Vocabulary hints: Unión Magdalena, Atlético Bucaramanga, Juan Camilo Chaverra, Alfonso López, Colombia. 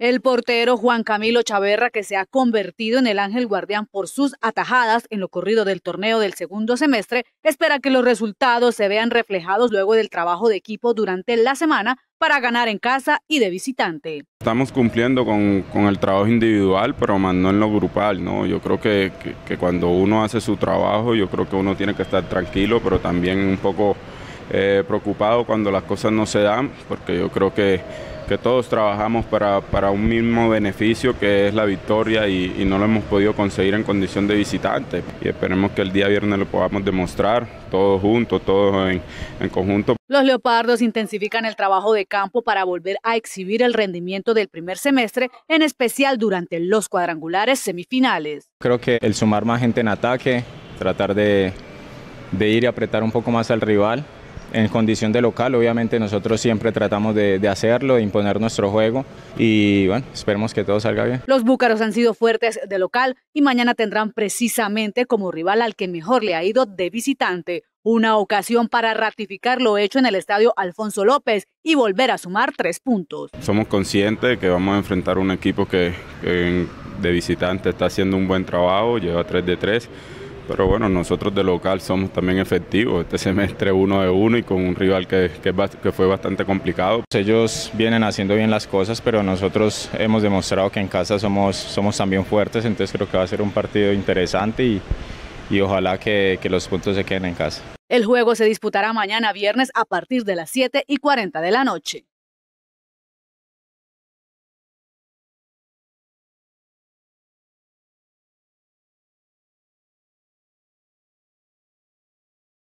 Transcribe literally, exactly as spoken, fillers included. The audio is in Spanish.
El portero Juan Camilo Chaverra, que se ha convertido en el ángel guardián por sus atajadas en lo corrido del torneo del segundo semestre, espera que los resultados se vean reflejados luego del trabajo de equipo durante la semana para ganar en casa y de visitante. Estamos cumpliendo con, con el trabajo individual, pero más no en lo grupal, ¿no? Yo creo que, que, que cuando uno hace su trabajo, yo creo que uno tiene que estar tranquilo, pero también un poco eh, preocupado cuando las cosas no se dan, porque yo creo que que todos trabajamos para, para un mismo beneficio que es la victoria y, y no lo hemos podido conseguir en condición de visitante. Y esperemos que el día viernes lo podamos demostrar todos juntos, todos en, en conjunto. Los leopardos intensifican el trabajo de campo para volver a exhibir el rendimiento del primer semestre, en especial durante los cuadrangulares semifinales. Creo que el sumar más gente en ataque, tratar de, de ir y apretar un poco más al rival. En condición de local, obviamente nosotros siempre tratamos de, de hacerlo, de imponer nuestro juego y bueno, esperemos que todo salga bien. Los búcaros han sido fuertes de local y mañana tendrán precisamente como rival al que mejor le ha ido de visitante. Una ocasión para ratificar lo hecho en el estadio Alfonso López y volver a sumar tres puntos. Somos conscientes de que vamos a enfrentar un equipo que, que de visitante está haciendo un buen trabajo, lleva tres de tres. Pero bueno, nosotros de local somos también efectivos, este semestre uno de uno y con un rival que, que, que fue bastante complicado. Ellos vienen haciendo bien las cosas, pero nosotros hemos demostrado que en casa somos, somos también fuertes, entonces creo que va a ser un partido interesante y, y ojalá que, que los puntos se queden en casa. El juego se disputará mañana viernes a partir de las siete y cuarenta de la noche.